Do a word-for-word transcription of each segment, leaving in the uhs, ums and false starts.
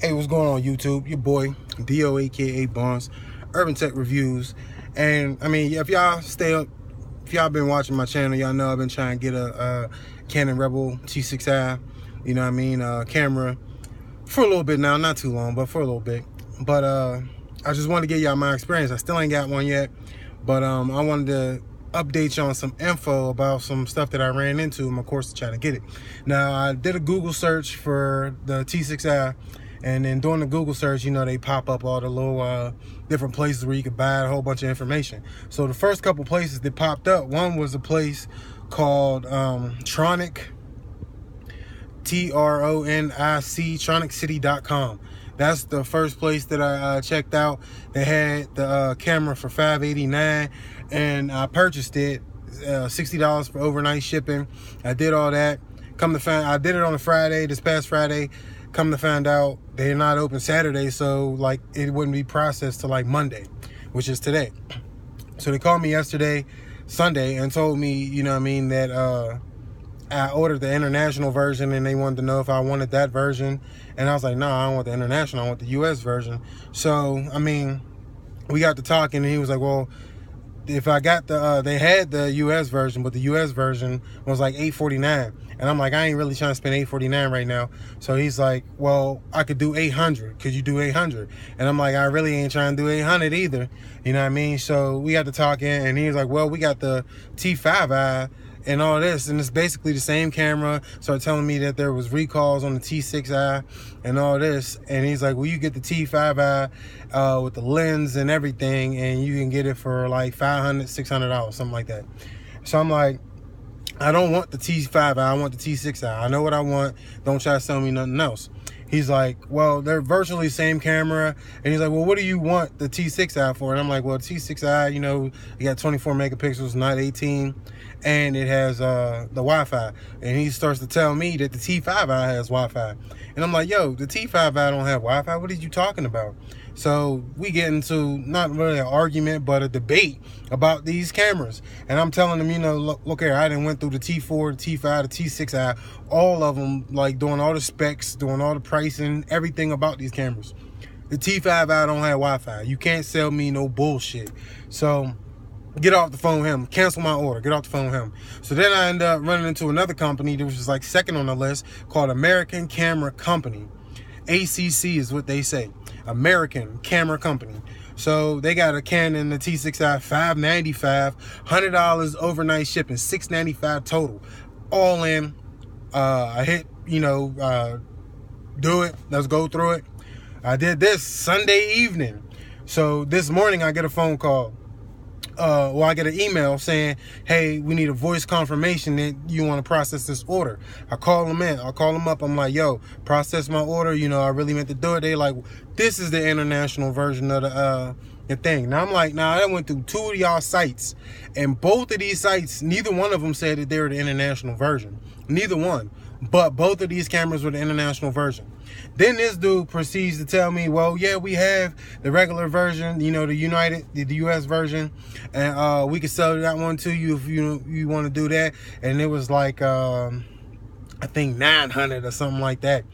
Hey, what's going on YouTube? Your boy D O A K A Bonds, Urban Tech Reviews. And I mean, yeah, if y'all stay up, if y'all been watching my channel, y'all know I've been trying to get a, a Canon Rebel T six i, you know what I mean, uh, camera for a little bit now, not too long, but for a little bit. But uh, I just wanted to get y'all my experience. I still ain't got one yet, but um, I wanted to update you on some info about some stuff that I ran into in my course to try to get it. Now, I did a Google search for the T six i. And then during the Google search, you know, they pop up all the little uh, different places where you could buy a whole bunch of information. So the first couple places that popped up, one was a place called um, Tronic, T R O N I C, Tronic City dot com. That's the first place that I uh, checked out. They had the uh, camera for five eighty-nine, and I purchased it, uh, sixty dollars for overnight shipping. I did all that. Come to find, I did it on a Friday, this past Friday. Come to find out, they're not open Saturday, so like it wouldn't be processed till like Monday, which is today. So they called me yesterday, Sunday, and told me, you know what I mean, that uh, I ordered the international version, and they wanted to know if I wanted that version. And I was like, no, nah, I don't want the international, I want the U S version. So, I mean, we got to talking, and he was like, well, if I got the, uh, they had the U S version, but the U S version was like eight forty-nine. And I'm like, I ain't really trying to spend eight forty-nine right now. So he's like, well, I could do eight hundred. Could you do eight hundred? And I'm like, I really ain't trying to do eight hundred either. You know what I mean? So we got to talk in, and he's like, well, we got the T five i and all this, and it's basically the same camera. Started telling me that there was recalls on the T six i and all this. And he's like, well, you get the T five i uh, with the lens and everything, and you can get it for like five hundred dollars, six hundred dollars, something like that. So I'm like, I don't want the T five i, I want the T six i. I know what I want. Don't try to sell me nothing else. He's like, well, they're virtually the same camera. And he's like, well, what do you want the T six i for? And I'm like, well, T six i, you know, you got twenty-four megapixels, not eighteen. And it has uh, the Wi-Fi. And he starts to tell me that the T five i has Wi-Fi. And I'm like, yo, the T five i don't have Wi-Fi. What are you talking about? So we get into not really an argument, but a debate about these cameras. And I'm telling them, you know, look, look here, I done went through the T four, the T five, the T six i, all of them, like doing all the specs, doing all the pricing, everything about these cameras. The T five i don't have Wi-Fi. You can't sell me no bullshit. So get off the phone with him. Cancel my order. Get off the phone with him. So then I end up running into another company that was just like second on the list, called American Camera Company. A C C is what they say. American Camera Company. So they got a Canon, the T six i, five ninety-five, one hundred dollars overnight shipping, six ninety-five total. All in. Uh, I hit, you know, uh, do it. Let's go through it. I did this Sunday evening. So this morning I get a phone call. Uh, well, I get an email saying, hey, we need a voice confirmation that you want to process this order. I call them in. I call them up. I'm like, yo, process my order. You know, I really meant to do it. They like, this is the international version of the, uh, the thing. Now, I'm like, nah, I went through two of y'all sites. And both of these sites, neither one of them said that they were the international version. Neither one. But both of these cameras were the international version. Then this dude proceeds to tell me, well, yeah, we have the regular version, you know, the United, the U S version, and uh, we can sell that one to you if you you want to do that. And it was like, um, I think nine hundred or something like that.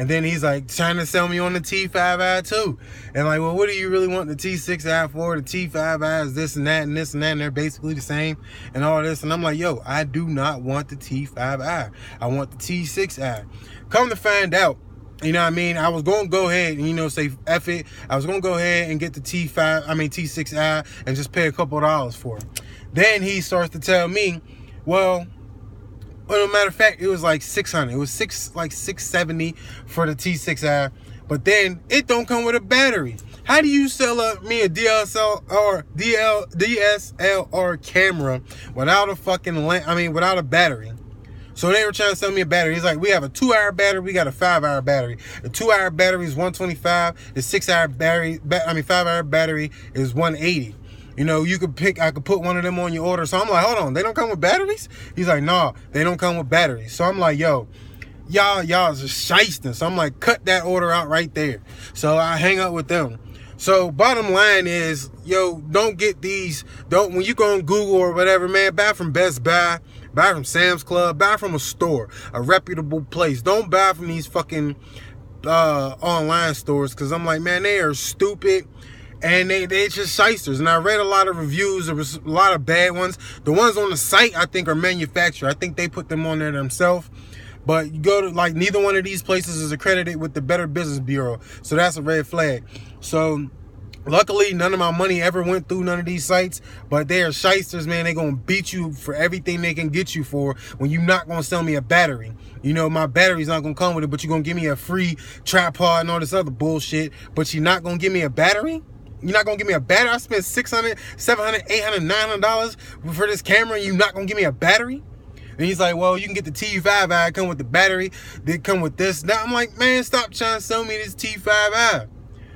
And then he's like trying to sell me on the T five i too. And like, well, what do you really want the T six i for? The T five i is this and that and this and that, and they're basically the same and all this. And I'm like, yo, I do not want the T five i. I want the T six i. Come to find out, you know what I mean? I was going to go ahead and, you know, say F it. I was going to go ahead and get the T five, I mean, T six i and just pay a couple of dollars for it. Then he starts to tell me, well, well, matter of fact, it was like six hundred. It was six, like six seventy for the T six i. But then it don't come with a battery. How do you sell a, me a D S L R, D L, D S L R camera without a fucking lamp? I mean, without a battery. So they were trying to sell me a battery. He's like, we have a two-hour battery. We got a five-hour battery. The two-hour battery is one twenty-five. The six-hour battery, ba I mean, five-hour battery is one eighty. You know, you could pick, I could put one of them on your order. So I'm like, hold on, they don't come with batteries? He's like, nah, they don't come with batteries. So I'm like, yo, y'all, y'all is shysting. So I'm like, cut that order out right there. So I hang up with them. So bottom line is, yo, don't get these, don't, when you go on Google or whatever, man, buy from Best Buy, buy from Sam's Club, buy from a store, a reputable place. Don't buy from these fucking uh, online stores, because I'm like, man, they are stupid. And they, they're just shysters. And I read a lot of reviews. There was a lot of bad ones. The ones on the site, I think, are manufactured. I think they put them on there themselves. But you go to, like, neither one of these places is accredited with the Better Business Bureau. So that's a red flag. So luckily, none of my money ever went through none of these sites. But they are shysters, man. They're going to beat you for everything they can get you for when you're not going to sell me a battery. You know, my battery's not going to come with it, but you're going to give me a free tripod and all this other bullshit. But you're not going to give me a battery? You're not going to give me a battery? I spent six hundred dollars, seven hundred dollars, eight hundred dollars, nine hundred dollars for this camera, and you're not going to give me a battery? And he's like, well, you can get the T five i, come with the battery, they come with this. Now I'm like, man, stop trying to sell me this T five i.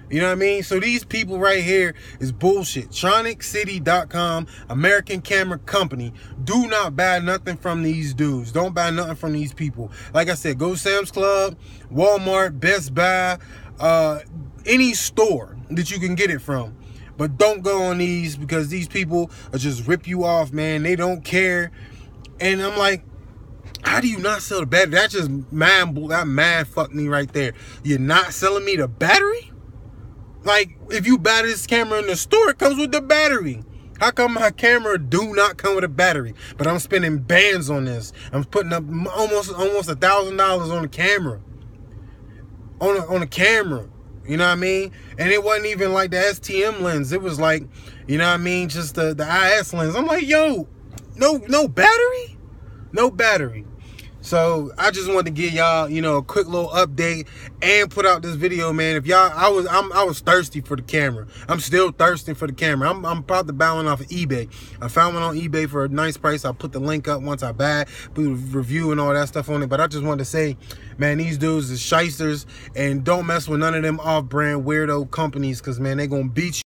You know what I mean? So these people right here is bullshit. Tronic City dot com, American Camera Company. Do not buy nothing from these dudes. Don't buy nothing from these people. Like I said, go Sam's Club, Walmart, Best Buy, uh, any store that you can get it from. But don't go on these, because these people are just rip you off, man. They don't care. And I'm like, how do you not sell the battery? That just mind, that mind fucked me right there. You're not selling me the battery? Like, if you buy this camera in the store, it comes with the battery. How come my camera do not come with a battery? But I'm spending bands on this. I'm putting up almost almost a thousand dollars on a camera. On a, on a camera. You know what I mean? And it wasn't even like the S T M lens. It was like, you know what I mean? Just the, the I S lens. I'm like, yo, no, no battery? No battery. So I just wanted to give y'all, you know, a quick little update and put out this video, man. If y'all, I was, I'm, I was thirsty for the camera. I'm still thirsty for the camera. I'm, I'm about to buy one off of eBay. I found one on eBay for a nice price. I'll put the link up once I buy it, put a review and all that stuff on it. But I just wanted to say, man, these dudes is shysters, and don't mess with none of them off-brand weirdo companies, because, man, they're going to beat you.